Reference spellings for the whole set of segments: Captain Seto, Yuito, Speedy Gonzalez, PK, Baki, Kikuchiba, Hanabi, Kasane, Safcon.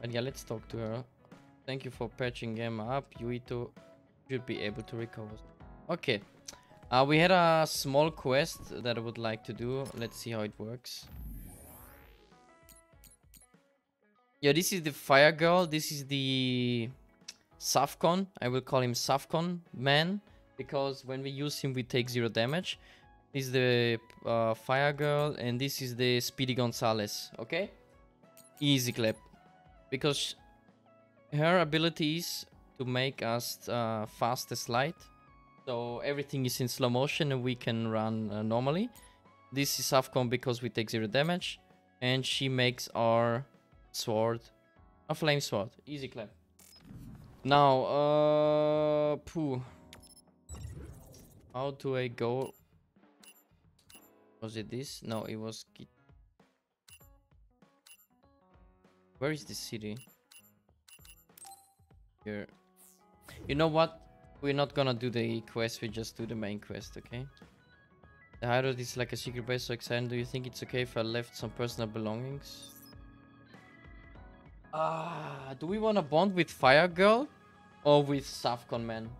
But yeah, let's talk to her. Thank you for patching Gamma up. Yuito should be able to recover. Okay. We had a small quest that I would like to do. Let's see how it works. Yeah, this is the fire girl. This is the Safcon. I will call him Safcon man, because when we use him, we take 0 damage. This is the fire girl, and this is the Speedy Gonzalez. Okay, easy clap, because her ability is to make us faster slide, so everything is in slow motion and we can run normally. This is Safcon because we take 0 damage, and she makes our sword a flame sword. Easy clap. Now, poo. How do I go? Was it this? No, it was... Where is the city? Here. You know what? We're not gonna do the quest, we just do the main quest, okay? The high road is like a secret base, so exciting. Do you think it's okay if I left some personal belongings? Do we wanna bond with Fire Girl? Or with Safcon Man?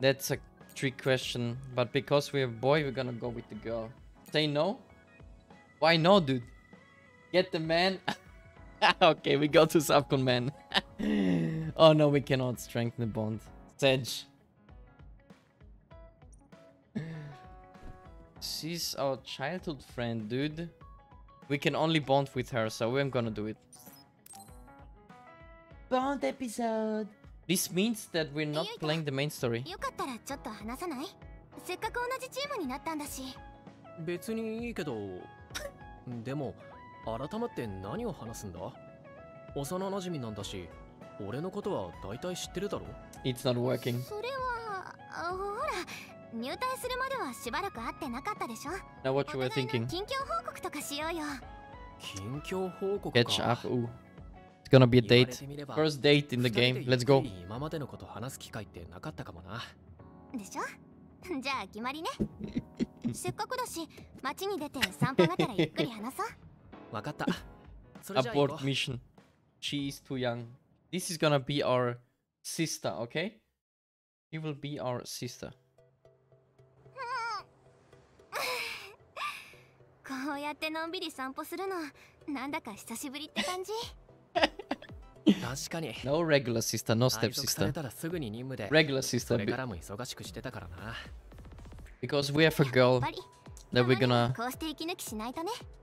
That's a trick question, but because we're a boy, we're gonna go with the girl. Say no? Why no, dude? Get the man. Okay, we go to Safcon Man. Oh no, we cannot strengthen the bond. Sedge. She's our childhood friend, dude. We can only bond with her, so we're gonna do it. Bond episode. This means that we're not playing the main story. It's not working. Now what you were thinking. Catch up. Ooh. It's gonna be a date. First date in the game. Let's go. Abort mission. She is too young. This is gonna be our sister, okay? She will be our sister. No regular sister, no stepsister. Regular sister. Because we have a girl that we're gonna...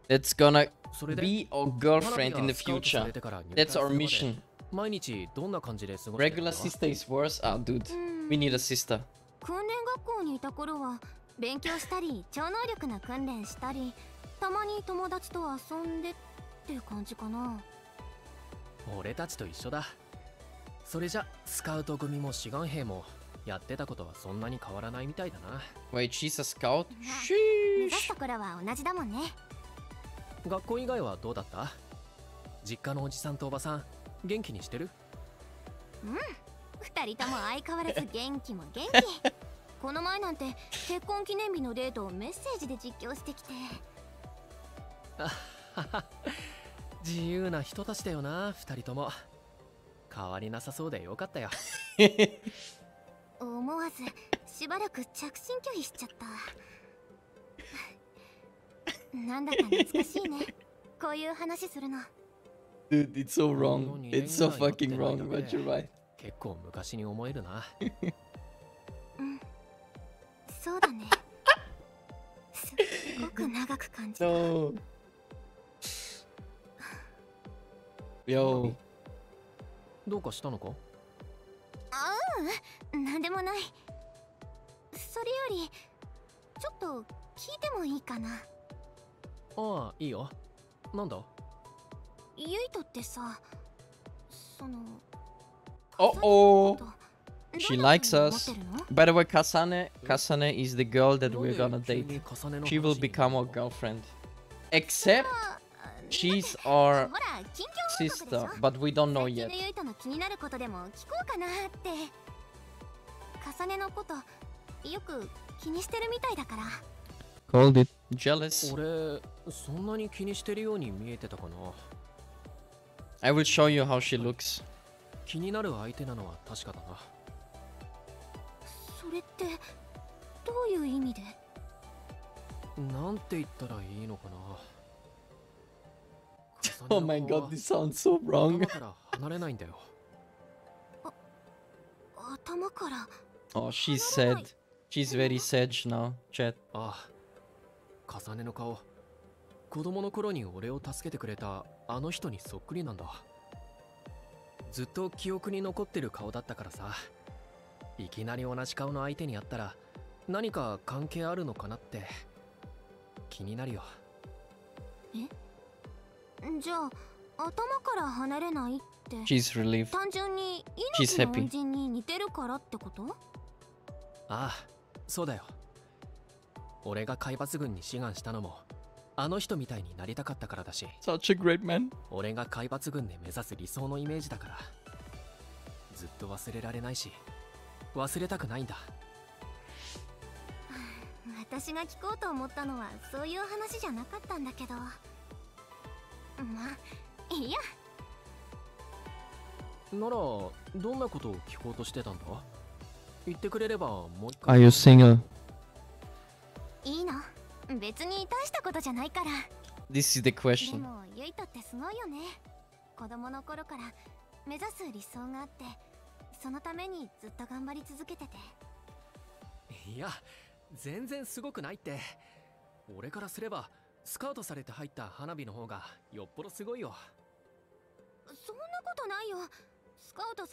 That's gonna be our girlfriend in the future. That's our mission. Regular sister is worse. Ah, dude. We need a sister. Wait, she's a scout? Sheesh. Dude, it's so wrong. It's so fucking wrong, but you're right. No. Yo. Uh-oh. She likes us. By the way, Kasane is the girl that we're gonna date. She will become our girlfriend. Except she's our sister, but we don't know yet. Called it. Jealous. I will show you how she looks. Oh my god, this sounds so wrong. Oh, she's sad. She's very sad now, chat. She's relieved. She's happy. Ah, so da yo. Ore ga Kaibatsu gun ni shigan shita no mo, ano hito mitai ni naritakatta kara da shi. Such a great man. Ore ga Kaibatsu gun de mezasu risou no imeji da kara. Zutto wasure rarenai shi, wasuretaku nai n da. Watashi ga kikou to omotta no wa sou iu hanashi ja nakatta n da kedo. Ma, iiya. Nara, donna koto o kikou to shite ta n da? Are you single? This is the question. Hanabi, 昔と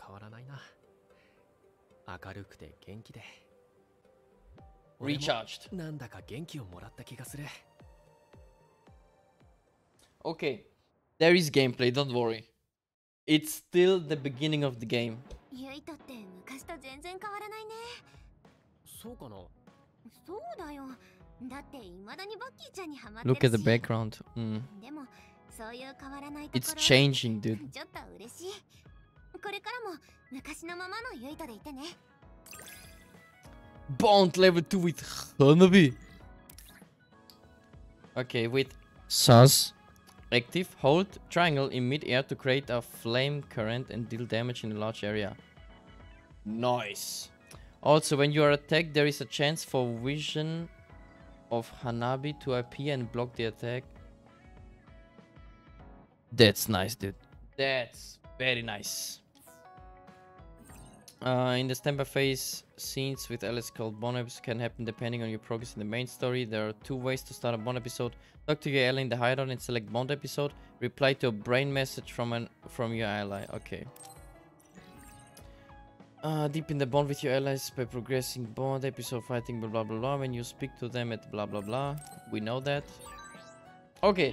変わらないな。明るくて元気で。Recharged。なんだか元気をもらった気がする。Okay, there is gameplay. Don't worry. It's still the beginning of the game. Yuito って昔と全然変わらないね。そうかな。そうだよ。だって未だにバッキーちゃんにハマってるし。Look at the background. でも It's changing, dude. Bond level 2 with Hanabi. Okay, with Saz. Active, hold triangle in mid-air to create a flame current and deal damage in a large area. Nice. Also, when you are attacked, there is a chance for vision of Hanabi to appear and block the attack. That's nice, dude. That's very nice. In the standby phase, scenes with Alice called Bond episodes can happen depending on your progress in the main story. There are two ways to start a Bond episode. Talk to your ally in the hideout and select Bond episode. Reply to a brain message from your ally. Okay. Deepen the bond with your allies by progressing Bond episode fighting blah blah blah blah. When you speak to them at blah blah blah. We know that. Okay.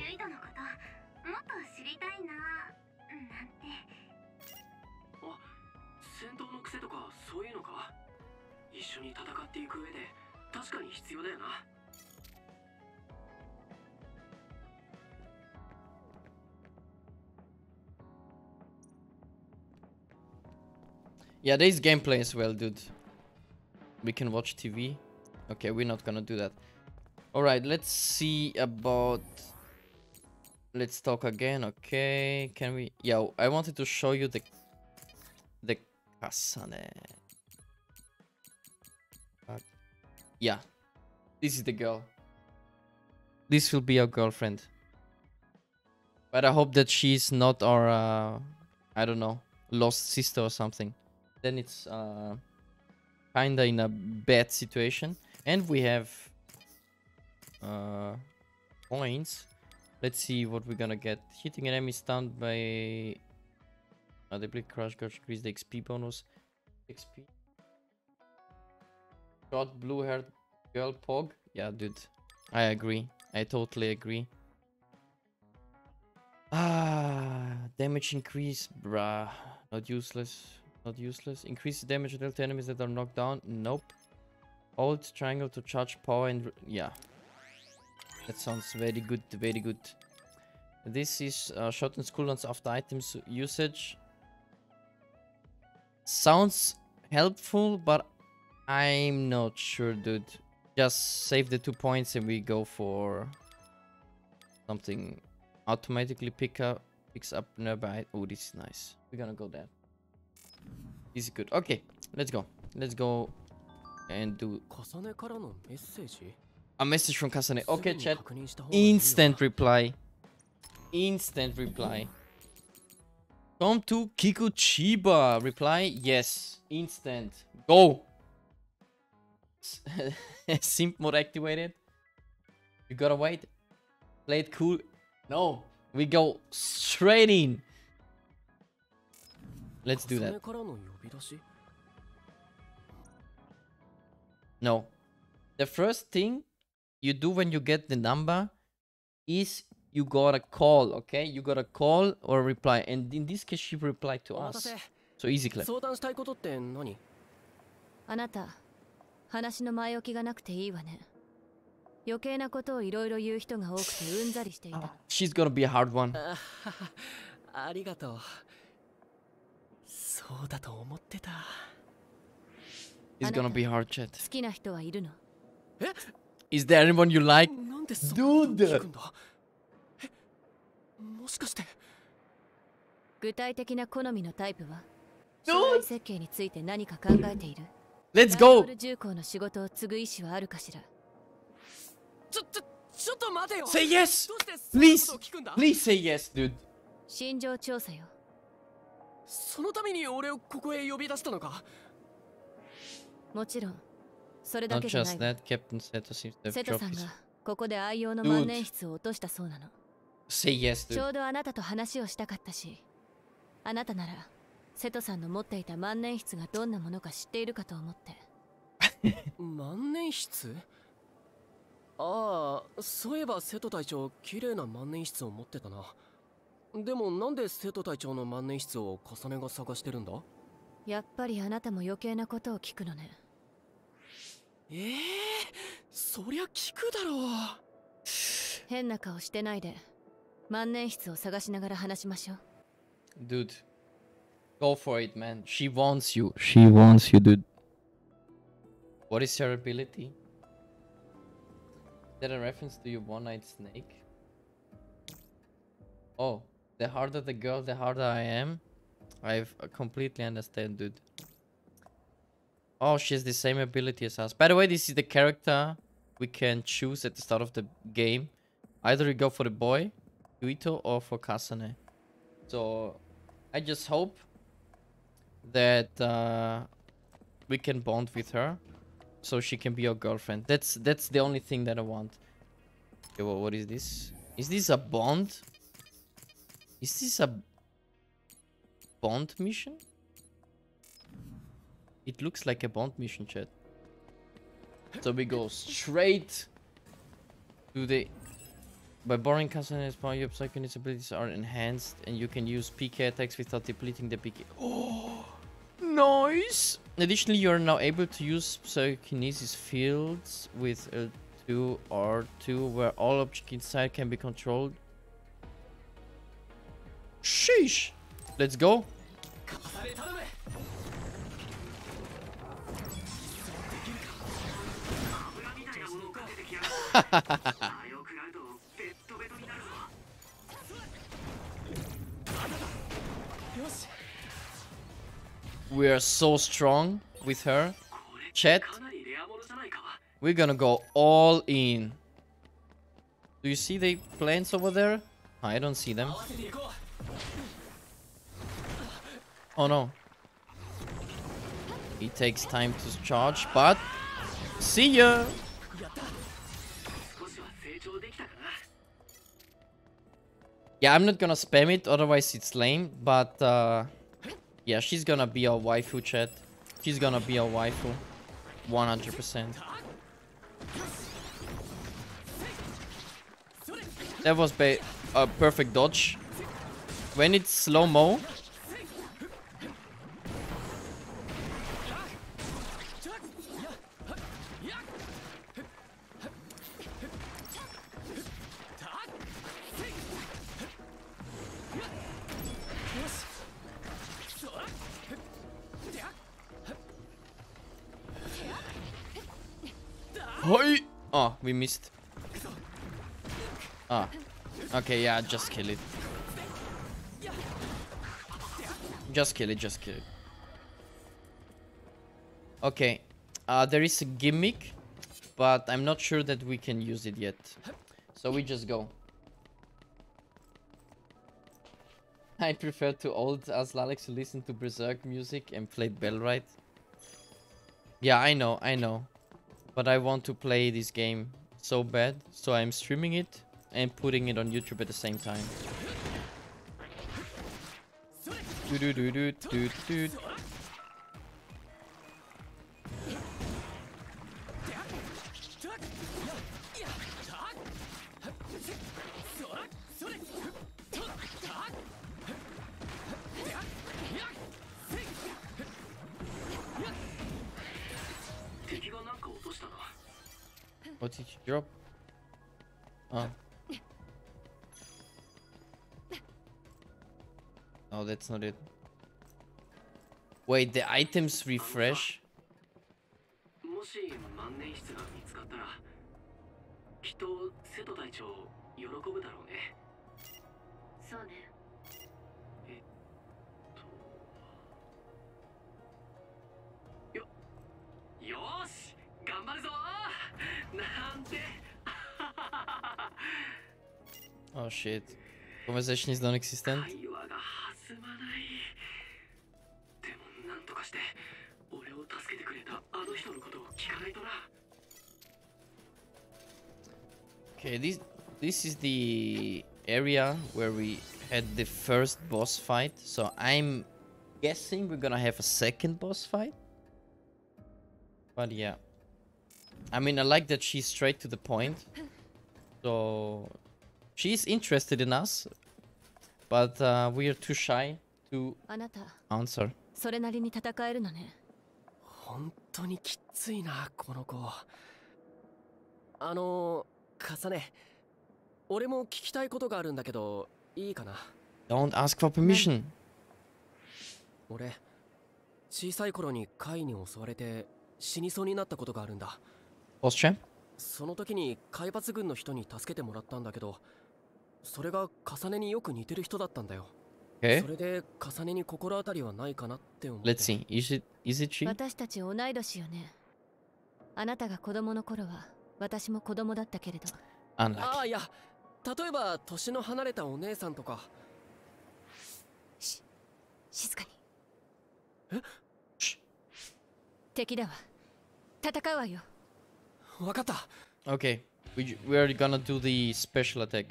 Yeah, there is gameplay as well, dude. We can watch TV. Okay, we're not gonna do that. Alright, let's see about... Let's talk again, okay. Can we... Yeah, I wanted to show you the... The Kasane. Yeah. This is the girl. This will be our girlfriend. But I hope that she's not our... I don't know. Lost sister or something. Then it's... kinda in a bad situation. And we have... points. Let's see what we're gonna get. Hitting an enemy stunned by they play crush guard, increase the XP bonus. XP shot blue haired girl pog. Yeah, dude, I agree. I totally agree. Damage increase, bruh. Not useless. Not useless. Increase the damage dealt to enemies that are knocked down. Nope. Alt triangle to charge power and yeah. That sounds very good, very good. This is shortens cooldowns after items usage. Sounds helpful, but I'm not sure, dude. Just save the 2 points and we go for something. Automatically picks up nearby. Oh, this is nice. We're gonna go there. This is good. Okay, let's go. Let's go and do... A message from Kasane. Okay, chat. Instant reply. Instant reply. Come to Kikuchiba. Reply. Yes. Instant. Go. Simp mode activated. You gotta wait. Play it cool. No. We go straight in. Let's do that. No. The first thing you do when you get the number is you gotta call, okay? You gotta call or reply, and in this case she replied to us. So easy clip. She's gonna be a hard one. It's gonna be hard, chat. Is there anyone you like? Dude! Dude! Let's go! Say yes! Please! Please say yes, dude! Not just that, Captain Seto seems to have dropped his... Dude. Say yes, dude. Dude, go for it, man. She wants you. She wants you, dude. What is her ability? Is that a reference to your one-eyed snake? Oh, the harder the girl, the harder I am. I completely understand, dude. Oh, she has the same ability as us. By the way, this is the character we can choose at the start of the game. Either we go for the boy, Yuito, or for Kasane. So, I just hope that we can bond with her. So she can be our girlfriend. That's the only thing that I want. Okay, well, what is this? Is this a bond? Is this a bond mission? It looks like a bond mission, chat. So we go straight to the... By borrowing Kasane's power, your psychic abilities are enhanced and you can use PK attacks without depleting the PK. Oh, nice! Additionally, you are now able to use psychokinesis fields with L2 or R2 where all objects inside can be controlled. Sheesh! Let's go! We are so strong with her. Chat, we're gonna go all in. Do you see the planes over there? I don't see them. Oh no. It takes time to charge, but... See ya! Yeah, I'm not gonna spam it, otherwise it's lame, but... yeah, she's gonna be our waifu, chat. She's gonna be our waifu. 100%. That was a perfect dodge. When it's slow-mo... Oh, we missed. Ah, okay, yeah, just kill it. Just kill it, just kill it. Okay, there is a gimmick, but I'm not sure that we can use it yet. So we just go. I prefer to old as Alex to listen to Berserk music and play Bellrite. Yeah, I know, I know. But I want to play this game so bad, so I'm streaming it and putting it on YouTube at the same time. What did you drop? Oh. Oh, that's not it. Wait, the items refresh? Oh shit. Conversation is non-existent. Okay, this is the area where we had the first boss fight. So I'm guessing we're gonna have a second boss fight. But yeah. I mean, I like that she's straight to the point. So... she's interested in us. But we are too shy to answer. Don't ask for permission. ボスちゃん? その時に海抜軍の人に助けてもらったんだけど、それが重ねによく似てる人だったんだよ。え? それで重ねに心当たりはないかなって思って。Let's see. Is it she? 私たち同い年よね。あなたが子供の頃は私も子供だったけれど。ああ、いや。例えば年の離れたお姉さんとか。し、静かに。え? 敵だわ。戦うわよ。 Okay, we are gonna do the special attack.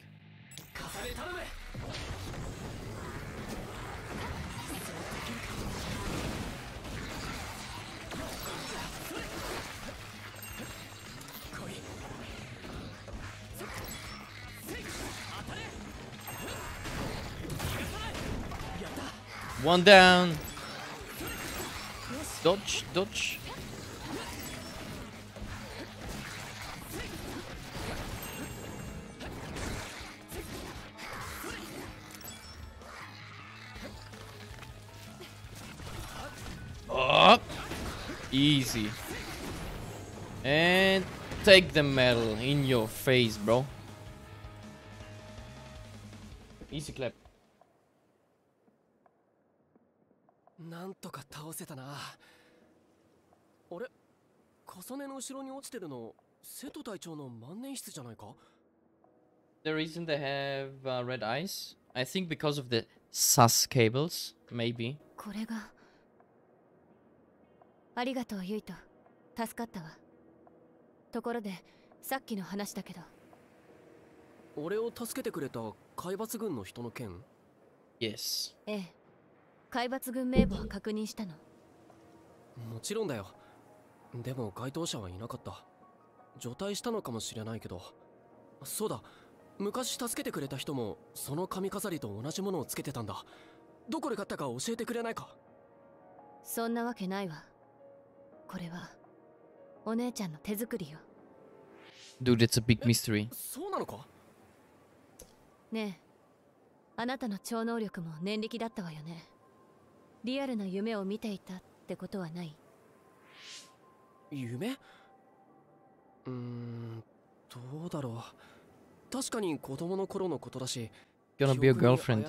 One down. Dodge, dodge. Easy. And take the medal in your face, bro. Easy clap. The reason they have red eyes, I think, because of the sus cables, maybe. Yes. でも該当者はいなかった。除隊したのかもしれないけど。そうだ。昔助けてくれた人もその髪飾りと同じものをつけてたんだ。どこで買ったか教えてくれないか？そんなわけないわ。これはお姉ちゃんの手作りよ。Dude, it's a big mystery。そうなのか？ねえ。あなたの超能力も念力だったわよね。リアルな夢を見ていたってことはない？ 夢？どうだろう。確かに子供の頃のことだし、gonna be a girlfriend。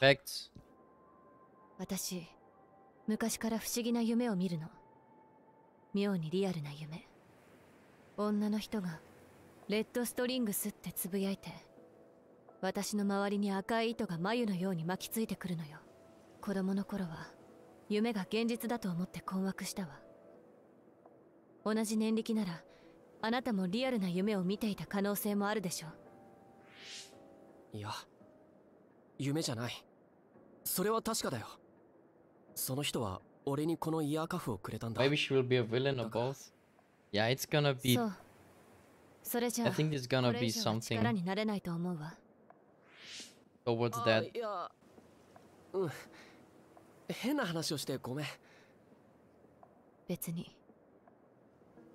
Facts。私、昔から不思議な夢を見るの。妙にリアルな夢。女の人がレッドストリングスってつぶやいて、私の周りに赤い糸が繭のように巻きついてくるのよ。子供の頃は夢が現実だと思って困惑したわ。 同じ年力なら、あなたもリアルな夢を見ていた可能性もあるでしょう。いや、夢じゃない。それは確かだよ。その人は俺にこのイヤーカフをくれたんだ。Maybe she will be a villain or both. Yeah, it's gonna be. I think it's gonna be something towards that. いや、うん。変な話をしてごめん。別に。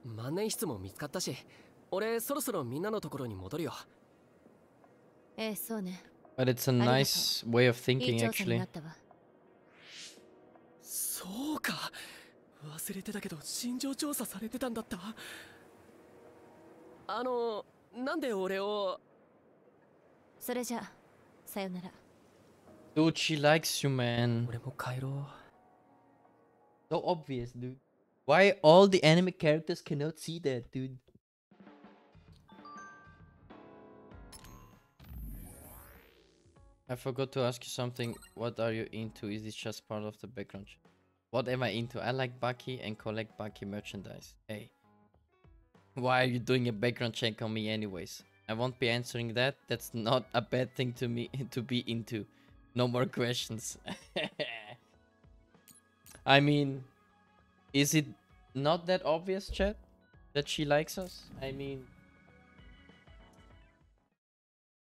万年筆も見つかったし、俺そろそろみんなのところに戻るよ。ええ、そうね。But it's a nice way of thinking actually。そうか。忘れてたけど、心情調査されてたんだった。なんで俺を。それじゃ、さよなら。Dude, she likes you, man. 俺も帰ろう。So obvious, dude. Why all the anime characters cannot see that, dude? I forgot to ask you something. What are you into? Is this just part of the background? What am I into? I like Baki and collect Baki merchandise. Hey. Why are you doing a background check on me anyways? I won't be answering that. That's not a bad thing to me to be into. No more questions. I mean... Is it not that obvious, chat, that she likes us? I mean...